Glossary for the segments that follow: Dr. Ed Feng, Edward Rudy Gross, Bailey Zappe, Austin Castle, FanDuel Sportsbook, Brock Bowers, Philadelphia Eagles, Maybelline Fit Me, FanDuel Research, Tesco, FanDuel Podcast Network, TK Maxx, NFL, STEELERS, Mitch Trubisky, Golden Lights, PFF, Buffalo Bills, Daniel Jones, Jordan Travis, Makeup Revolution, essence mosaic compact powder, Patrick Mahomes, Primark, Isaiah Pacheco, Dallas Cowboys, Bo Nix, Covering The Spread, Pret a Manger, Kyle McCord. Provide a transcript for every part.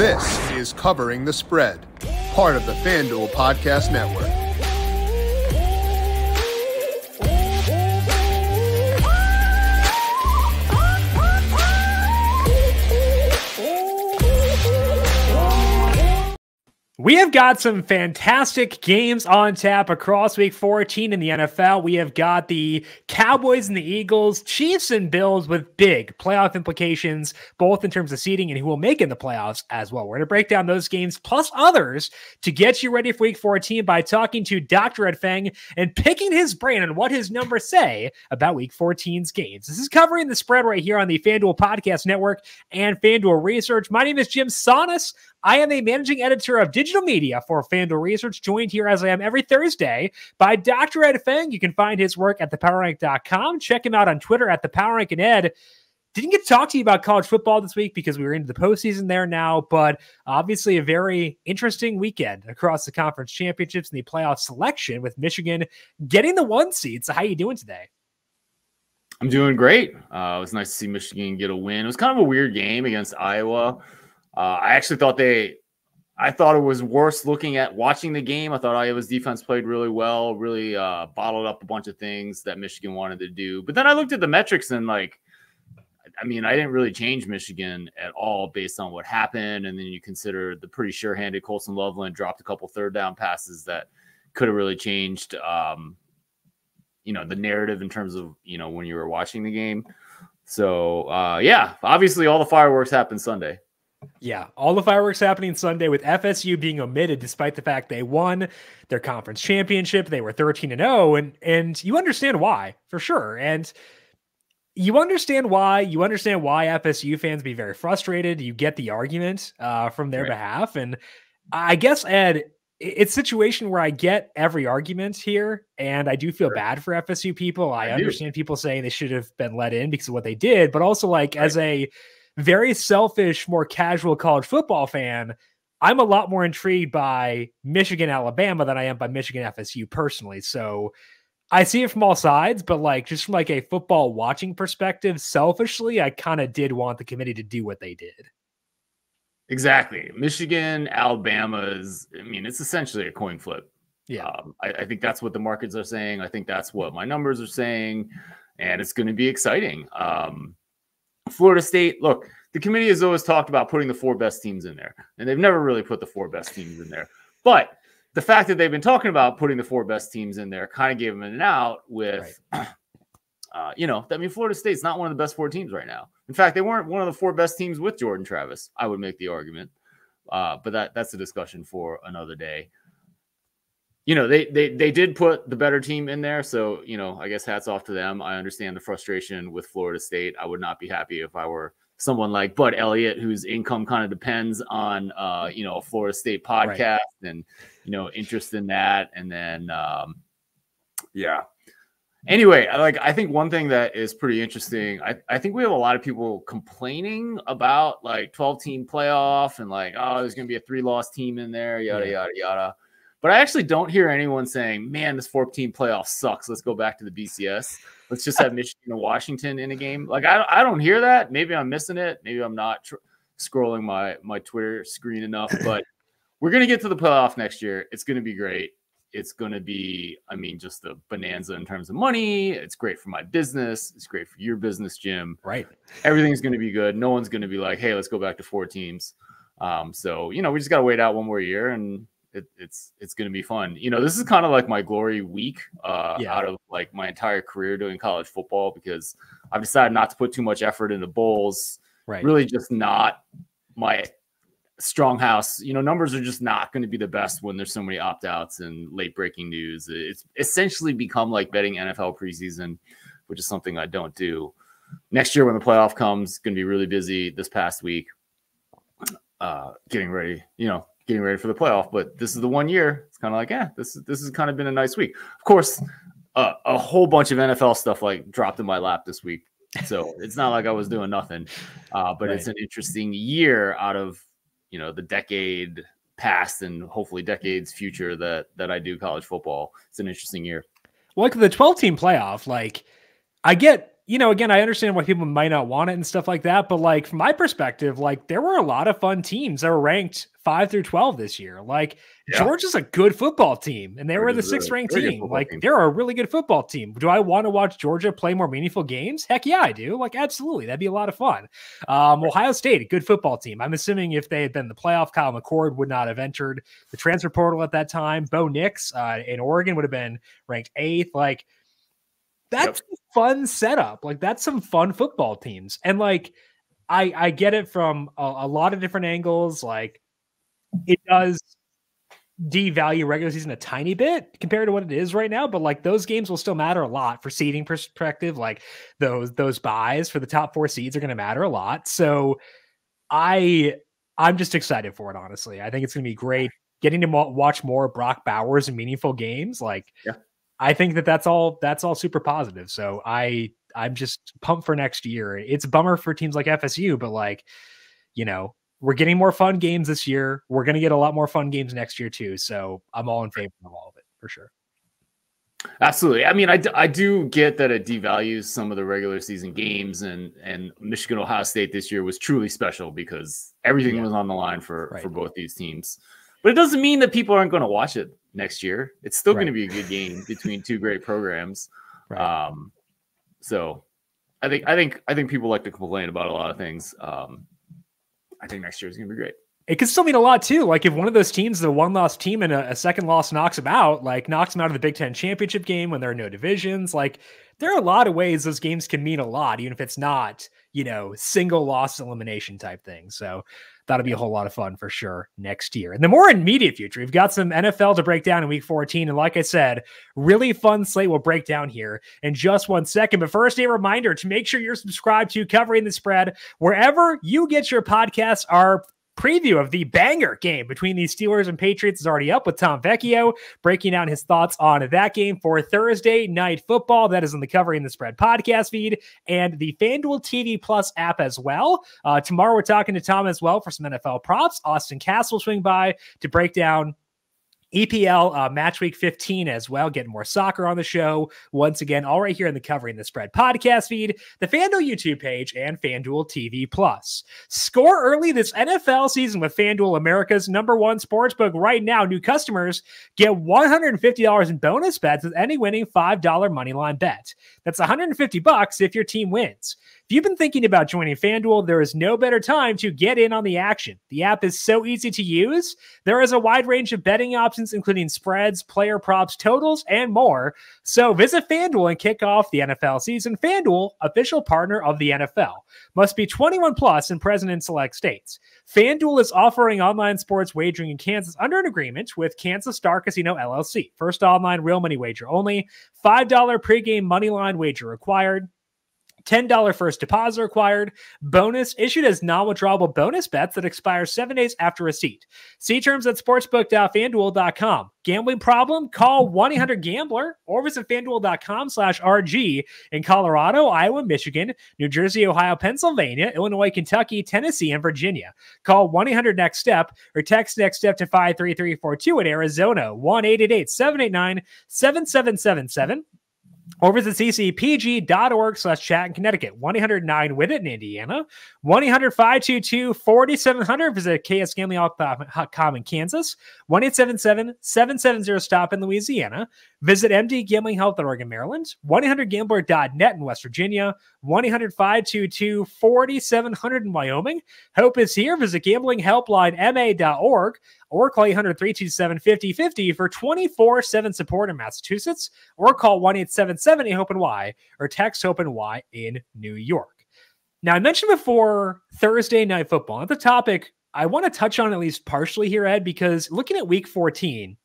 This is Covering the Spread, part of the FanDuel Podcast Network. We have got some fantastic games on tap across Week 14 in the NFL. We have got the Cowboys and the Eagles, Chiefs and Bills with big playoff implications, both in terms of seeding and who will make in the playoffs as well. We're going to break down those games plus others to get you ready for Week 14 by talking to Dr. Ed Feng and picking his brain on what his numbers say about Week 14's games. This is Covering the Spread right here on the FanDuel Podcast Network and FanDuel Research. My name is Jim Sannes. I am a managing editor of digital media for FanDuel Research, joined here as I am every Thursday by Dr. Ed Feng. You can find his work at ThePowerRank.com. Check him out on Twitter at ThePowerRank. And Ed, didn't get to talk to you about college football this week because we were into the postseason there now, but obviously a very interesting weekend across the conference championships and the playoff selection with Michigan getting the 1 seed. So how are you doing today? I'm doing great. It was nice to see Michigan get a win. It was kind of a weird game against Iowa. I actually thought I thought it was worse watching the game. I thought Iowa's defense played really well, really bottled up a bunch of things that Michigan wanted to do. But then I looked at the metrics and, I didn't really change Michigan at all based on what happened. And then you consider the pretty sure-handed Colson Loveland dropped a couple third-down passes that could have really changed, the narrative in terms of, when you were watching the game. So, obviously all the fireworks happened Sunday. Yeah, all the fireworks happening Sunday with FSU being omitted despite the fact they won their conference championship. They were 13-0, and you understand why, for sure. And you understand why FSU fans be very frustrated. You get the argument from their behalf. And I guess, Ed, it's a situation where I get every argument here, and I do feel bad for FSU people. I understand people saying they should have been let in because of what they did, but also as a very selfish, more casual college football fan, I'm a lot more intrigued by Michigan, Alabama than I am by Michigan FSU personally. So I see it from all sides, but just from a football watching perspective, selfishly, I kind of did want the committee to do what they did. Exactly. Michigan, Alabama it's essentially a coin flip. Yeah. I think that's what the markets are saying. I think that's what my numbers are saying, and it's going to be exciting. Florida State, look, the committee has always talked about putting the 4 best teams in there, and they've never really put the 4 best teams in there. But the fact that they've been talking about putting the 4 best teams in there kind of gave them an out with, Florida State's not one of the best 4 teams right now. In fact, they weren't one of the 4 best teams with Jordan Travis, I would make the argument. But that's a discussion for another day. They did put the better team in there. So, I guess hats off to them. I understand the frustration with Florida State. I would not be happy if I were someone like Bud Elliott, whose income kind of depends on, a Florida State podcast and, interest in that. And then, anyway, I think one thing that is pretty interesting, I think we have a lot of people complaining about 12-team playoff and there's going to be a 3-loss team in there, yada, yada. But I actually don't hear anyone saying, man, this 4-team playoff sucks. Let's go back to the BCS. Let's just have Michigan and Washington in a game. I don't hear that. Maybe I'm missing it. Maybe I'm not scrolling my Twitter screen enough. But we're going to get to the playoff next year. It's going to be great. It's going to be, just a bonanza in terms of money. It's great for my business. It's great for your business, Jim. Right. Everything's going to be good. No one's going to be like, hey, let's go back to 4 teams. We just got to wait out one more year and – It's going to be fun. This is kind of my glory week out of my entire career doing college football, because I've decided not to put too much effort into bowls. Right. Really just not my strong house. Numbers are just not going to be the best when there's so many opt-outs and late breaking news. It's essentially become like betting NFL preseason, which is something I don't do. Next year when the playoff comes, going to be really busy this past week getting ready for the playoff, but this is the one year. It's kind of this has kind of been a nice week. Of course, a whole bunch of NFL stuff dropped in my lap this week, so it's not I was doing nothing. But it's an interesting year out of the decade past and hopefully decades future that I do college football. It's an interesting year. Well, the 12-team playoff, I get. you know, again, I understand why people might not want it and stuff like that. But like, from my perspective, like there were a lot of fun teams that were ranked 5 through 12 this year. Like Georgia's a good football team and they were the 6th ranked team. Like they're a really good football team. Do I want to watch Georgia play more meaningful games? Heck yeah, I do. Like, absolutely. That'd be a lot of fun. Ohio State, a good football team. I'm assuming if they had been in the playoff, Kyle McCord would not have entered the transfer portal at that time. Bo Nix in Oregon would have been ranked 8th. Like, that's a fun setup. Like, that's some fun football teams. And like, I get it from a lot of different angles. Like, it does devalue regular season a tiny bit compared to what it is right now, but like those games will still matter a lot for seeding perspective. Like those buys for the top 4 seeds are going to matter a lot. So I'm just excited for it. Honestly, I think it's going to be great getting to watch more Brock Bowers and meaningful games. Like, I think that's all super positive. So I'm just pumped for next year. It's a bummer for teams like FSU, but like, you know, we're getting more fun games this year. We're going to get a lot more fun games next year too. So I'm all in favor of all of it for sure. Absolutely. I mean, I do get that it devalues some of the regular season games, and Michigan, Ohio State this year was truly special because everything was on the line for both these teams. But it doesn't mean that people aren't going to watch it next year. It's still going to be a good game between two great programs. So I think people like to complain about a lot of things. I think next year is going to be great. It could still mean a lot too. Like if one of those teams, the 1-loss team and a 2nd loss knocks them out of the Big Ten championship game when there are no divisions, like there are a lot of ways those games can mean a lot, even if it's not, you know, single loss elimination type thing. So that'll be a whole lot of fun for sure next year. And the more immediate future, we've got some NFL to break down in week 14. And like I said, really fun slate we'll break down here in just one second. But first, a reminder to make sure you're subscribed to Covering the Spread wherever you get your podcasts. Our preview of the banger game between the STEELERS and PATRIOTS is already up with Tom Vecchio breaking down his thoughts on that game for Thursday Night Football. That is in the Covering the Spread podcast feed and the FanDuel TV Plus app as well. Tomorrow we're talking to Tom as well for some NFL props. Austin Castle will swing by to break down EPL match week 15 as well. Getting more soccer on the show once again, all right here in the Covering the Spread podcast feed, the FanDuel YouTube page, and FanDuel TV Plus. Score early this NFL season with FanDuel, America's #1 sportsbook. Right now, new customers get $150 in bonus bets with any winning $5 money line bet. That's $150 if your team wins. If you've been thinking about joining FanDuel, there is no better time to get in on the action. The app is so easy to use. There is a wide range of betting options, including spreads, player props, totals, and more. So visit FanDuel and kick off the NFL season. FanDuel, official partner of the NFL. Must be 21 plus and present in select states. FanDuel is offering online sports wagering in Kansas under an agreement with Kansas Star Casino LLC. First online real money wager only. $5 pregame money line wager required. $10 first deposit required. Bonus issued as non-withdrawable bonus bets that expire 7 days after receipt. See terms at sportsbook.fanduel.com. Gambling problem? Call 1-800-GAMBLER or visit fanduel.com/RG in Colorado, Iowa, Michigan, New Jersey, Ohio, Pennsylvania, Illinois, Kentucky, Tennessee, and Virginia. Call 1-800-NEXT-STEP or text NEXT-STEP to 53342 in Arizona, 1-888-789-7777. Or visit ccpg.org/chat in Connecticut, 1-800-9-WITH-IT in Indiana, 1-800-522-4700. Visit ksgamblinghelp.com in Kansas, 1-877-770-STOP in Louisiana. Visit mdgamblinghelp.org in Maryland, 1-800-GAMBLER.net in West Virginia, 1-800-522-4700 in Wyoming. Hope is here. Visit gamblinghelplinema.org. Or call 800-327-5050 for 24/7 support in Massachusetts, or call 1-877-HOPE-NY or text HOPE-NY in New York. Now, I mentioned before Thursday Night Football. That's a topic I want to touch on at least partially here, Ed, because looking at Week 14,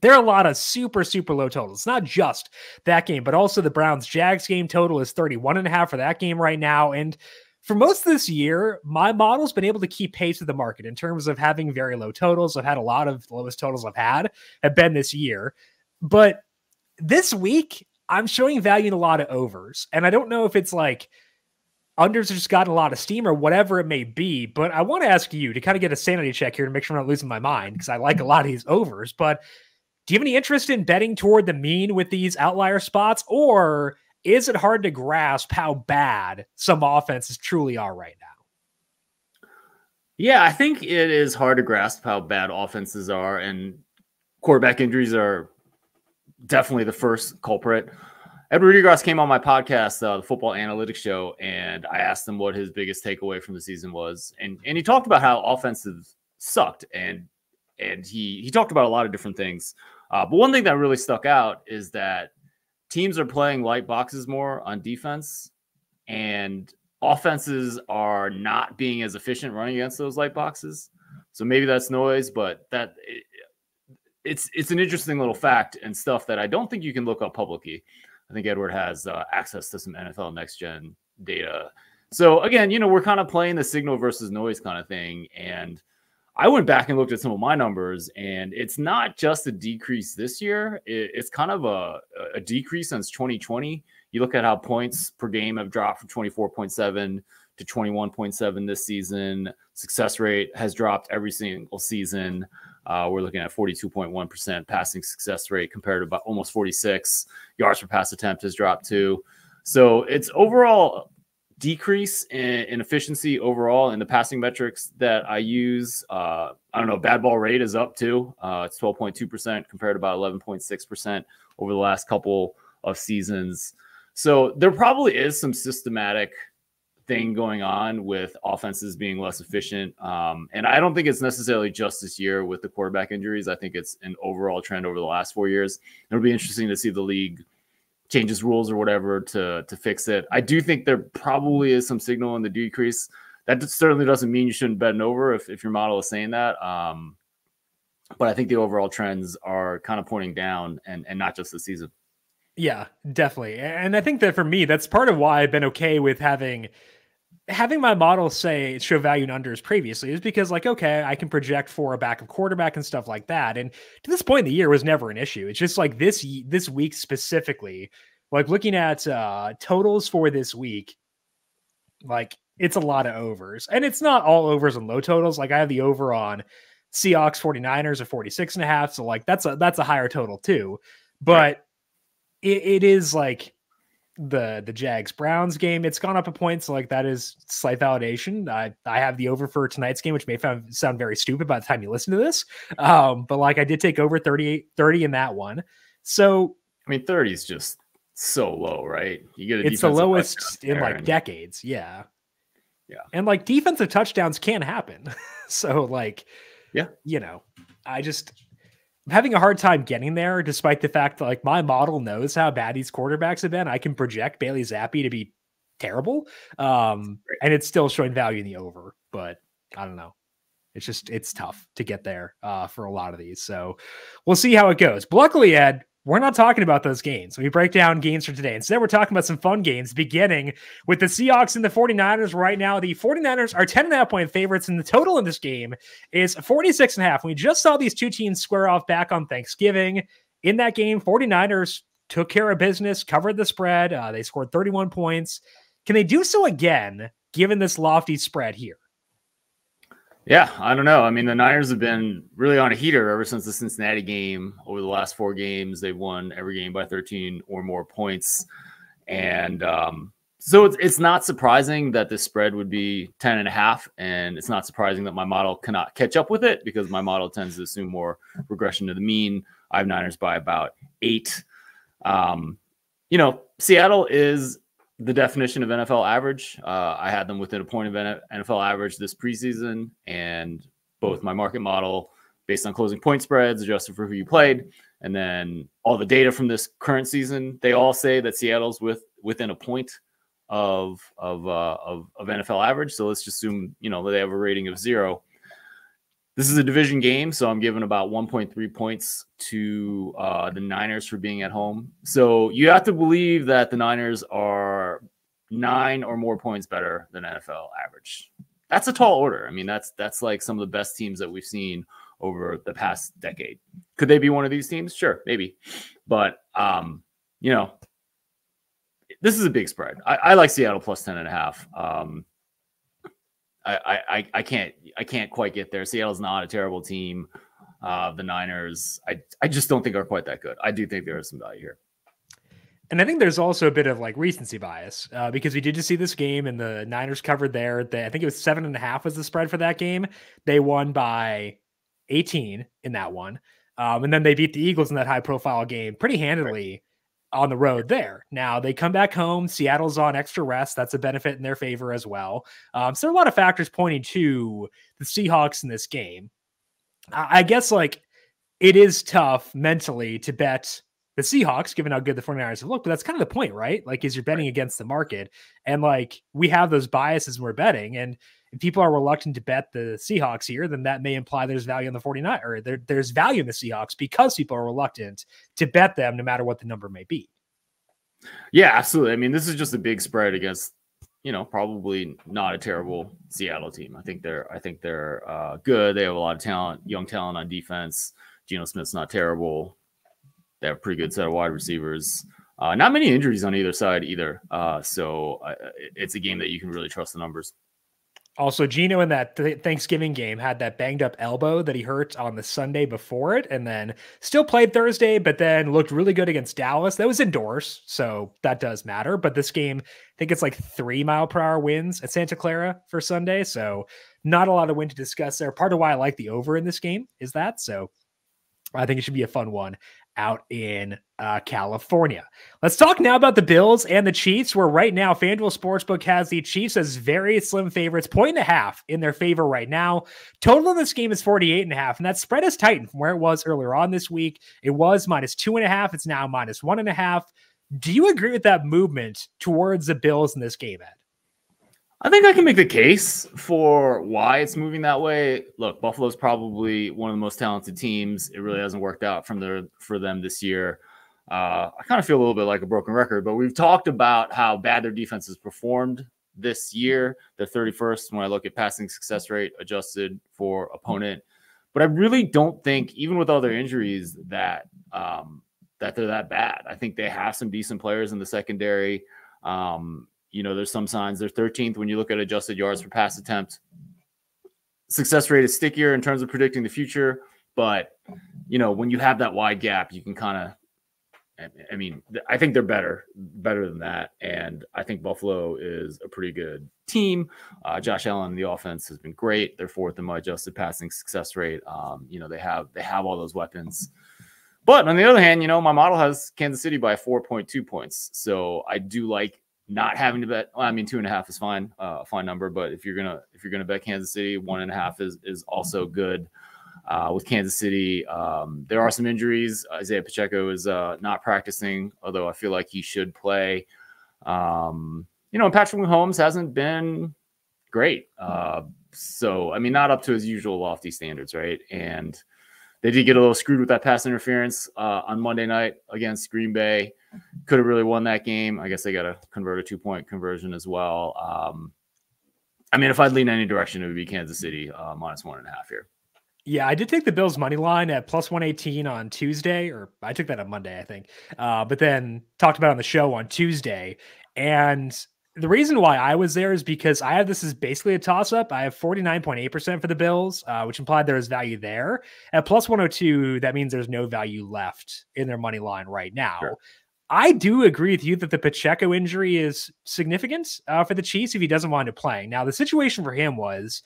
there are a lot of super, super low totals. It's not just that game, but also the Browns-Jags game total is 31.5 for that game right now, and for most of this year, my model's been able to keep pace with the market in terms of having very low totals. I've had a lot of the lowest totals I've had have been this year. But this week, I'm showing value in a lot of overs. And I don't know if it's like unders have just gotten a lot of steam or whatever it may be. But I want to ask you to kind of get a sanity check here to make sure I'm not losing my mind, because I like a lot of these overs. But do you have any interest in betting toward the mean with these outlier spots, or is it hard to grasp how bad some offenses truly are right now? Yeah, I think it is hard to grasp how bad offenses are, and quarterback injuries are definitely the first culprit. Edward Rudy Gross came on my podcast, the Football Analytics Show, and I asked him what his biggest takeaway from the season was, and he talked about how offenses sucked, and he talked about a lot of different things. But one thing that really stuck out is that teams are playing light boxes more on defense, and offenses are not being as efficient running against those light boxes. So maybe that's noise, but that it's an interesting little fact and stuff that I don't think you can look up publicly. I think Edward has access to some NFL next gen data. So again, you know, we're kind of playing the signal versus noise kind of thing. And I went back and looked at some of my numbers, and it's not just a decrease this year. It's kind of a decrease since 2020. You look at how points per game have dropped from 24.7 to 21.7 this season. Success rate has dropped every single season. We're looking at 42.1% passing success rate compared to about almost 46. Yards per pass attempt has dropped too. So it's overall decrease in efficiency overall in the passing metrics that I use. I don't know, bad ball rate is up too. It's 12.2% compared to about 11.6% over the last couple of seasons. So there probably is some systematic thing going on with offenses being less efficient. And I don't think it's necessarily just this year with the quarterback injuries. I think it's an overall trend over the last 4 years. It'll be interesting to see the league changes rules or whatever to fix it. I do think there probably is some signal in the decrease. That certainly doesn't mean you shouldn't bet an over if your model is saying that. But I think the overall trends are kind of pointing down and not just the season. Yeah, definitely. And I think that for me, that's part of why I've been okay with having my model say show value and unders previously, is because, like, okay, I can project for a backup quarterback and stuff like that. And to this point in the year, it was never an issue. It's just like this week specifically, like looking at totals for this week, like it's a lot of overs, and it's not all overs and low totals. Like I have the over on Seahawks 49ers at 46.5. So like, that's a higher total too, but right. It is like the Jags-Browns game. It's gone up a point, so like that is slight validation. I have the over for tonight's game, which may sound very stupid by the time you listen to this. But like I did take over 30 in that one. So I mean, 30 is just so low, right? You get it's the lowest in like decades. Yeah. And like defensive touchdowns can happen. So like, yeah, you know, I'm having a hard time getting there, despite the fact that like my model knows how bad these quarterbacks have been. I can project Bailey Zappe to be terrible. And it's still showing value in the over, but I don't know. It's just, it's tough to get there for a lot of these. So we'll see how it goes. But luckily, Ed, we're not talking about those games. We break down games for today. Instead, we're talking about some fun games, beginning with the Seahawks and the 49ers right now. The 49ers are 10.5-point favorites, and the total in this game is 46.5. We just saw these two teams square off back on Thanksgiving. In that game, 49ers took care of business, covered the spread. They scored 31 points. Can they do so again, given this lofty spread here? Yeah, I don't know. I mean, the Niners have been really on a heater ever since the Cincinnati game. Over the last 4 games, they've won every game by 13 or more points. And so it's not surprising that this spread would be 10.5. And it's not surprising that my model cannot catch up with it, because my model tends to assume more regression to the mean. I have Niners by about 8. You know, Seattle is the definition of NFL average. I had them within a point of NFL average this preseason, and both my market model based on closing point spreads adjusted for who you played, and then all the data from this current season, they all say that Seattle's within a point of NFL average. So let's just assume, you know, they have a rating of 0. This is a division game, so I'm giving about 1.3 points to the Niners for being at home. So you have to believe that the Niners are 9 or more points better than NFL average. That's a tall order. I mean, that's like some of the best teams that we've seen over the past decade. Could they be one of these teams? Sure, maybe. But, you know, this is a big spread. I like Seattle plus 10.5. I can't quite get there. Seattle's not a terrible team. The Niners, I just don't think are quite that good. I do think there is some value here. And I think there's also a bit of like recency bias because we did just see this game and the Niners covered there. I think it was 7.5 was the spread for that game. They won by 18 in that one. And then they beat the Eagles in that high profile game pretty handily on the road there. Now they come back home. Seattle's on extra rest. That's a benefit in their favor as well. So there are a lot of factors pointing to the Seahawks in this game. I guess like it is tough mentally to bet the Seahawks, given how good the 49ers have looked, but that's kind of the point, right? Like, is you're betting against the market, and like we have those biases when we're betting, and if people are reluctant to bet the Seahawks here, then that may imply there's value in the 49ers, or there's value in the Seahawks because people are reluctant to bet them, no matter what the number may be. Yeah, absolutely. I mean, this is just a big spread against, you know, probably not a terrible Seattle team. I think they're good. They have a lot of talent, young talent on defense. Geno Smith's not terrible. They have a pretty good set of wide receivers. Not many injuries on either side either. So it's a game that you can really trust the numbers. Also, Geno in that Thanksgiving game had that banged up elbow that he hurt on the Sunday before it, and then still played Thursday, but then looked really good against Dallas. That was indoors, so that does matter. But this game, I think it's like 3 mile per hour winds at Santa Clara for Sunday. So not a lot of wind to discuss there. Part of why I like the over in this game is that. So I think it should be a fun one out in California. Let's talk now about the Bills and the Chiefs, where right now FanDuel Sportsbook has the Chiefs as very slim favorites, 1.5 in their favor right now. Total in this game is 48.5, and that spread has tightened from where it was earlier on this week. It was -2.5. It's now -1.5. Do you agree with that movement towards the Bills in this game, Ed? I think I can make the case for why it's moving that way. Look, Buffalo's probably one of the most talented teams. It really hasn't worked out for them this year. I kind of feel a little bit like a broken record, but we've talked about how bad their defense has performed this year. They're 31st when I look at passing success rate adjusted for opponent. But I really don't think, even with all their injuries, that that they're that bad. I think they have some decent players in the secondary. You know, there's some signs. They're 13th when you look at adjusted yards per pass attempt. Success rate is stickier in terms of predicting the future. But, you know, when you have that wide gap, you can kind of, I mean, I think they're better than that. And I think Buffalo is a pretty good team. Josh Allen, the offense has been great. They're 4th in my adjusted passing success rate. You know, they have all those weapons. But on the other hand, you know, my model has Kansas City by 4.2 points. So I do like not having to bet. Well, I mean, 2.5 is fine, a fine number. But if you're gonna bet Kansas City, 1.5 is also good. With Kansas City, there are some injuries. Isaiah Pacheco is not practicing, although I feel like he should play. You know, and Patrick Mahomes hasn't been great. So I mean, not up to his usual lofty standards, right? And they did get a little screwed with that pass interference on Monday night against Green Bay. Could have really won that game. I guess they got to convert a 2-point conversion as well. I mean, if I'd lean any direction, it would be Kansas City -1.5 here. Yeah, I did take the Bills money line at +118 on Tuesday, or I took that on Monday, I think. But then talked about it on the show on Tuesday. And the reason why I was there is because I have this is basically a toss-up. I have 49.8% for the Bills, which implied there is value there. At +102, that means there's no value left in their money line right now. Sure. I do agree with you that the Pacheco injury is significant for the Chiefs if he doesn't wind up playing. Now, the situation for him was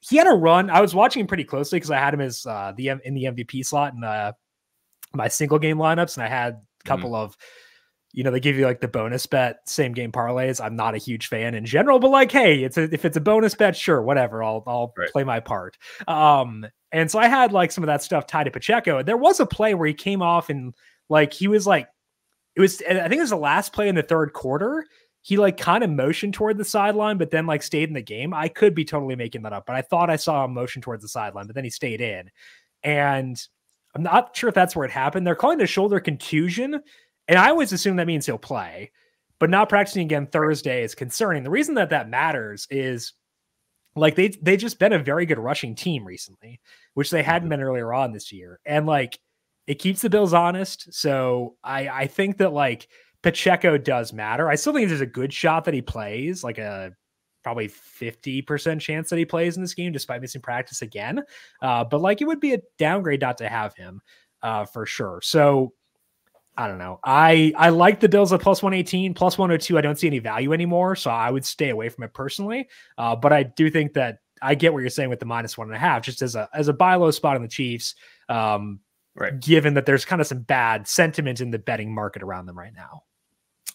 he had a run. I was watching him pretty closely because I had him as in the MVP slot in my single game lineups, and I had a couple of, you know, they give you like the bonus bet, same game parlays. I'm not a huge fan in general, but like, hey, if it's a bonus bet, sure, whatever. I'll right. play my part. And so I had like some of that stuff tied to Pacheco. There was a play where he came off and like he was like, I think it was the last play in the third quarter. He like kind of motioned toward the sideline, but then like stayed in the game. I could be totally making that up, but I thought I saw him motion towards the sideline, but then he stayed in. And I'm not sure if that's where it happened. They're calling it a shoulder contusion. And I always assume that means he'll play, but not practicing again Thursday is concerning. The reason that matters is like they just been a very good rushing team recently, which they hadn't been earlier on this year. And like it keeps the Bills honest. So I think that like Pacheco does matter. I still think there's a good shot that he plays, like a probably 50% chance that he plays in this game despite missing practice again. But like it would be a downgrade not to have him for sure. So I don't know. I like the Bills at plus 118, plus 102. I don't see any value anymore, so I would stay away from it personally. But I do think that I get what you're saying with the -1.5, just as a buy low spot on the Chiefs, right? Given that there's kind of some bad sentiment in the betting market around them right now.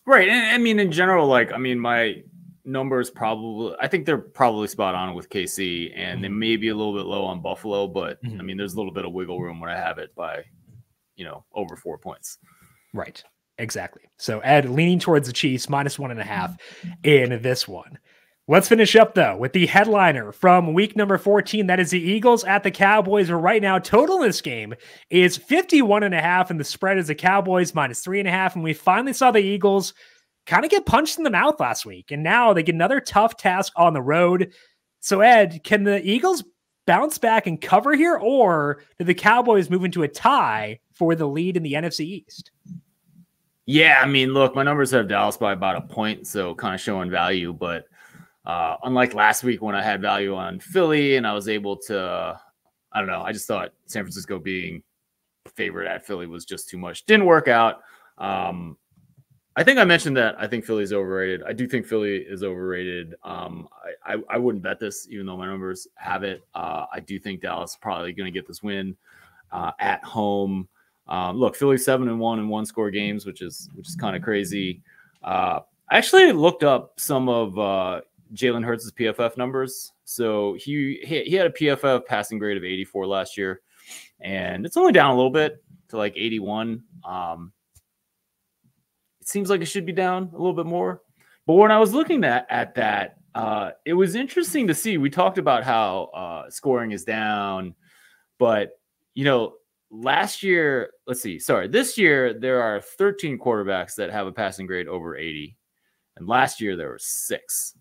Right. And I mean, in general, like, I mean, my numbers probably, I think they're probably spot on with KC, and they may be a little bit low on Buffalo, but I mean, there's a little bit of wiggle room when I have it by, you know, over 4 points. Right. Exactly. So Ed leaning towards the Chiefs -1.5 in this one. Let's finish up, though, with the headliner from week number 14. That is the Eagles at the Cowboys. Right now, total in this game is 51.5, and the spread is the Cowboys -3.5. And we finally saw the Eagles kind of get punched in the mouth last week, and now they get another tough task on the road. So, Ed, can the Eagles bounce back and cover here, or do the Cowboys move into a tie for the lead in the NFC East? Yeah, I mean, look, my numbers have Dallas by about a point, so kind of showing value, but unlike last week when I had value on Philly and I was able to, I don't know, I just thought San Francisco being favored at Philly was just too much. Didn't work out. I think I mentioned that I think Philly's overrated. I do think Philly is overrated. I wouldn't bet this, even though my numbers have it. I do think Dallas is probably going to get this win at home. Look, Philly 7-1 in one-score games, which is kind of crazy. I actually looked up some of Jalen Hurts' PFF numbers. So he had a PFF passing grade of 84 last year, and it's only down a little bit to like 81. It seems like it should be down a little bit more. But when I was looking at that, it was interesting to see. We talked about how scoring is down, but, you know, last year, let's see, sorry, this year there are 13 quarterbacks that have a passing grade over 80, and last year there were 6.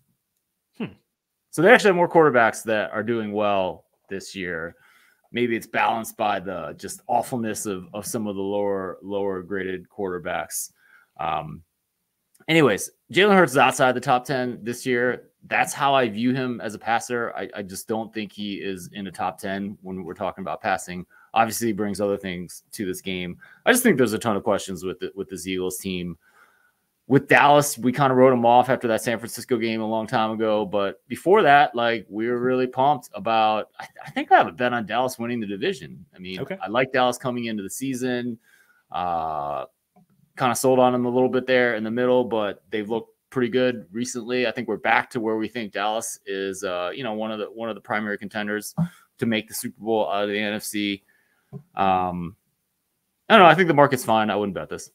So they actually have more quarterbacks that are doing well this year. Maybe it's balanced by the just awfulness of some of the lower graded quarterbacks. Anyways, Jalen Hurts is outside the top 10 this year. That's how I view him as a passer. I just don't think he is in the top 10 when we're talking about passing. Obviously, he brings other things to this game. I just think there's a ton of questions with this Eagles team. With Dallas, we kind of wrote them off after that San Francisco game a long time ago. But before that, like, we were really pumped about I think I have a bet on Dallas winning the division. I mean, okay. I like Dallas coming into the season. Kind of sold on them a little bit there in the middle, but they've looked pretty good recently. I think we're back to where we think Dallas is, you know, one of the primary contenders to make the Super Bowl out of the NFC. I don't know. I think the market's fine. I wouldn't bet this.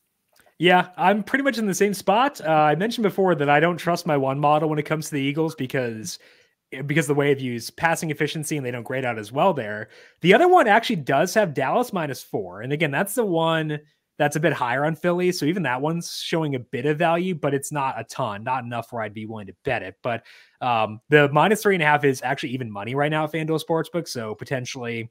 Yeah, I'm pretty much in the same spot. I mentioned before that I don't trust my one model when it comes to the Eagles because the way it views passing efficiency, and they don't grade out as well there. The other one actually does have Dallas -4. And again, that's the one that's a bit higher on Philly. So even that one's showing a bit of value, but it's not a ton, not enough where I'd be willing to bet it. But the -3.5 is actually even money right now at FanDuel Sportsbook. So potentially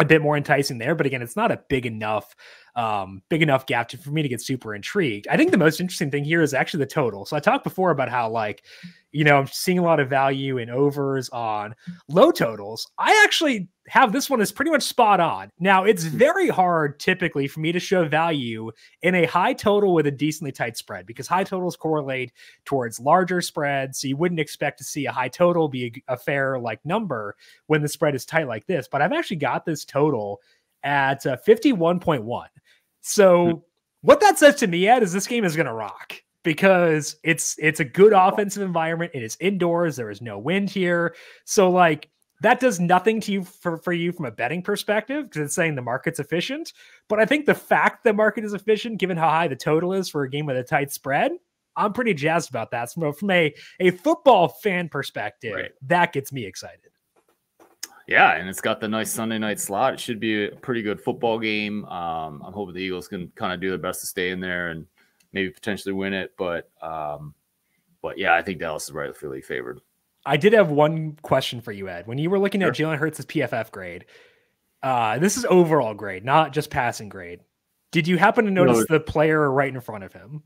a bit more enticing there, but again, it's not a big enough gap for me to get super intrigued. I think the most interesting thing here is actually the total. So I talked before about how, like, you know, I'm seeing a lot of value in overs on low totals. I actually have this one as pretty much spot on. Now, it's very hard typically for me to show value in a high total with a decently tight spread, because high totals correlate towards larger spreads. So you wouldn't expect to see a high total be a fair, like, number when the spread is tight like this. But I've actually got this total at 51.1. So what that says to me, Ed, is this game is going to rock, because it's a good offensive environment. It is indoors. There is no wind here. So, like, that does nothing to you for you from a betting perspective, because it's saying the market's efficient. But I think the fact the market is efficient, given how high the total is for a game with a tight spread, I'm pretty jazzed about that. So from a football fan perspective, right, that gets me excited. Yeah, and it's got the nice Sunday night slot. It should be a pretty good football game. I'm hoping the Eagles can kind of do their best to stay in there and maybe potentially win it. But yeah, I think Dallas is rightfully favored. I did have one question for you, Ed. When you were looking at Jalen Hurts' PFF grade, this is overall grade, not just passing grade. Did you happen to notice the player right in front of him?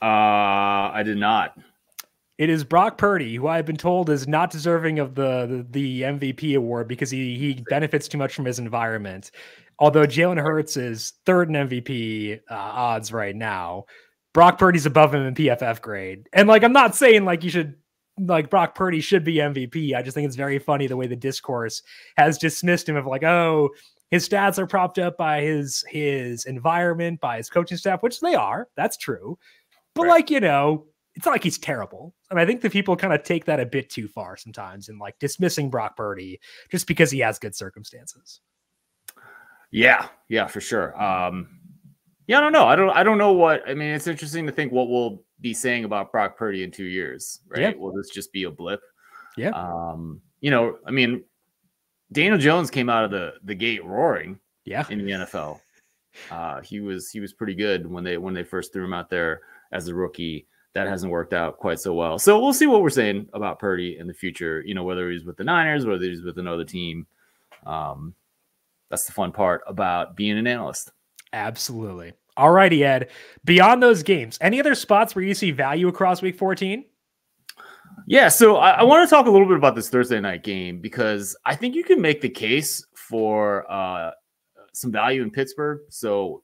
I did not. It is Brock Purdy, who I've been told is not deserving of the MVP award because he benefits too much from his environment. Although Jalen Hurts is third in MVP odds right now, Brock Purdy's above him in PFF grade. And like, I'm not saying like you should, like Brock Purdy should be MVP. I just think it's very funny the way the discourse has dismissed him of like, oh, his stats are propped up by his environment, by his coaching staff, which they are. That's true. But right. Like, you know, it's not like he's terrible. And I think the people kind of take that a bit too far sometimes and like dismissing Brock Purdy just because he has good circumstances. Yeah. Yeah, for sure. Yeah, I don't know. I don't know what, I mean, it's interesting to think what we'll be saying about Brock Purdy in 2 years, right? Yeah. Will this just be a blip? Yeah. You know, I mean, Daniel Jones came out of the gate roaring. Yeah. In the NFL. He was pretty good when they first threw him out there as a rookie. That hasn't worked out quite so well. So we'll see what we're saying about Purdy in the future, you know, whether he's with the Niners, whether he's with another team. That's the fun part about being an analyst. Absolutely. All righty, Ed. Beyond those games, any other spots where you see value across week 14? Yeah, so I want to talk a little bit about this Thursday night game because I think you can make the case for some value in Pittsburgh. So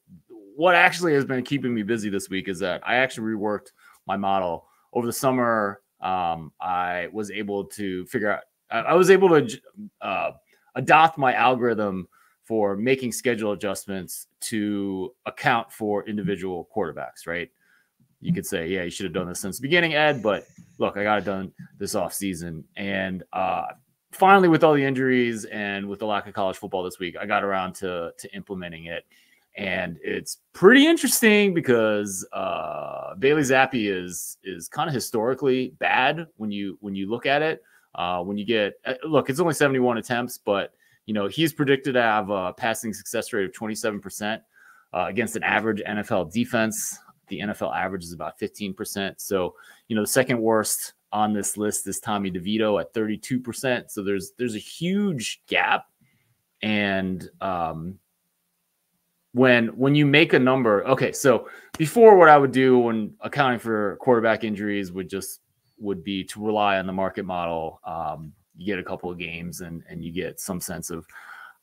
what actually has been keeping me busy this week is that I actually reworked my model over the summer. I was able to figure out, I was able to adopt my algorithm for making schedule adjustments to account for individual quarterbacks, right? You could say, yeah, you should have done this since the beginning, Ed, but look, I got it done this offseason. And finally, with all the injuries and with the lack of college football this week, I got around to implementing it. And it's pretty interesting because Bailey Zappe is kind of historically bad when you look at it. When you get, look, it's only 71 attempts, but you know, he's predicted to have a passing success rate of 27% against an average NFL defense. The NFL average is about 15%. So, you know, the second worst on this list is Tommy DeVito at 32%. So there's a huge gap. And when you make a number, okay, so before what I would do when accounting for quarterback injuries would be to rely on the market model. You get a couple of games and you get some sense of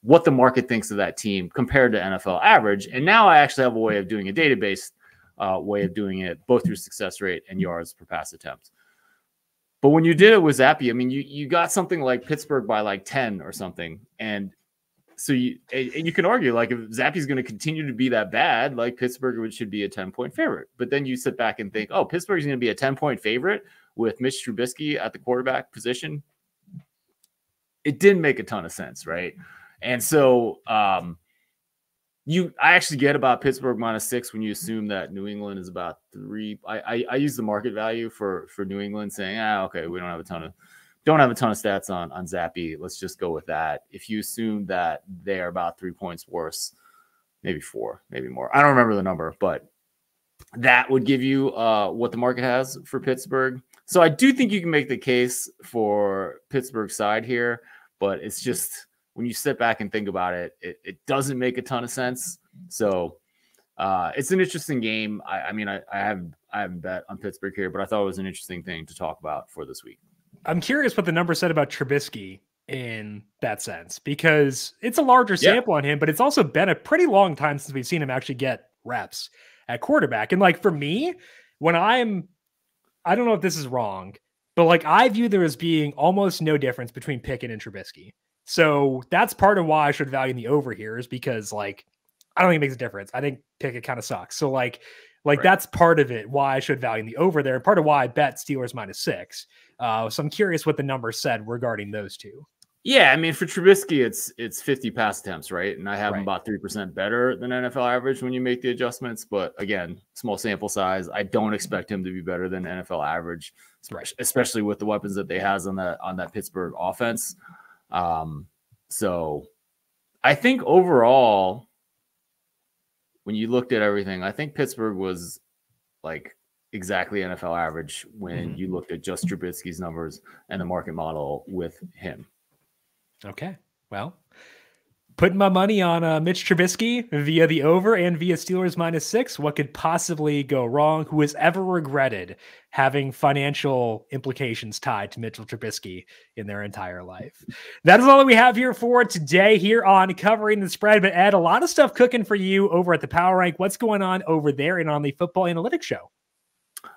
what the market thinks of that team compared to NFL average. And now I actually have a way of doing a database way of doing it, both through success rate and yards per pass attempt. But when you did it with Zappe, I mean, you got something like Pittsburgh by like 10 or something. And so you can argue like if Zappe's going to continue to be that bad, like Pittsburgh should be a 10-point favorite. But then you sit back and think, oh, Pittsburgh's going to be a 10-point favorite with Mitch Trubisky at the quarterback position. It didn't make a ton of sense, right? And so I actually get about Pittsburgh -6 when you assume that New England is about 3. I use the market value for New England, saying, okay, we don't have a ton of stats on Zappe. Let's just go with that. If you assume that they're about 3 points worse, maybe 4, maybe more. I don't remember the number, but that would give you what the market has for Pittsburgh. So I do think you can make the case for Pittsburgh's side here, but it's just when you sit back and think about it, it doesn't make a ton of sense. So it's an interesting game. I mean, I haven't bet on Pittsburgh here, but I thought it was an interesting thing to talk about for this week. I'm curious what the number said about Trubisky in that sense, because it's a larger sample on him, but it's also been a pretty long time since we've seen him actually get reps at quarterback. And like for me, when I don't know if this is wrong, but like I view there as being almost no difference between Pickett and Trubisky. So that's part of why I should value the over here is because like, I don't think it makes a difference. I think Pickett kind of sucks. So like right. That's part of it. Why I should value the over there. And part of why I bet Steelers -6. So I'm curious what the number said regarding those two. Yeah. I mean, for Trubisky, it's 50 pass attempts, right? And I have him about 3% better than NFL average when you make the adjustments. But again, small sample size. I don't expect him to be better than NFL average, especially with the weapons that they has on that Pittsburgh offense. So I think overall, when you looked at everything, I think Pittsburgh was like exactly NFL average when you looked at just Trubisky's numbers and the market model with him. Okay. Well, Putting my money on Mitch Trubisky via the over and via Steelers -6. What could possibly go wrong? Who has ever regretted having financial implications tied to Mitchell Trubisky in their entire life? That is all that we have here for today here on Covering the Spread. But Ed, a lot of stuff cooking for you over at the Power Rank. What's going on over there and on the Football Analytics Show?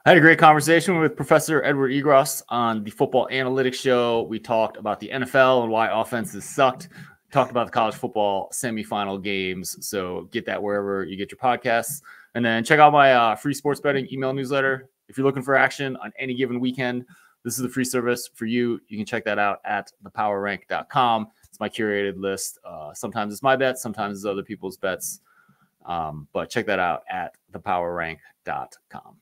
I had a great conversation with Professor Edward Gross on the Football Analytics Show. We talked about the NFL and why offenses sucked. Talked about the college football semifinal games. So get that wherever you get your podcasts. And then check out my free sports betting email newsletter. If you're looking for action on any given weekend, this is the free service for you. You can check that out at thepowerrank.com. It's my curated list. Sometimes it's my bets. Sometimes it's other people's bets. But check that out at thepowerrank.com.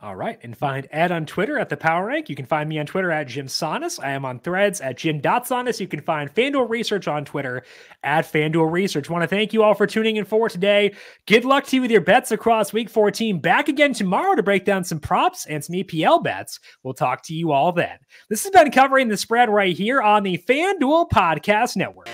All right. And find Ed on Twitter at the Power Rank. You can find me on Twitter at Jim Sannes. I am on Threads at Jim.Sannes. You can find FanDuel Research on Twitter at FanDuel Research. Want to thank you all for tuning in for today. Good luck to you with your bets across week 14. Back again tomorrow to break down some props and some EPL bets. We'll talk to you all then. This has been Covering the Spread right here on the FanDuel Podcast Network.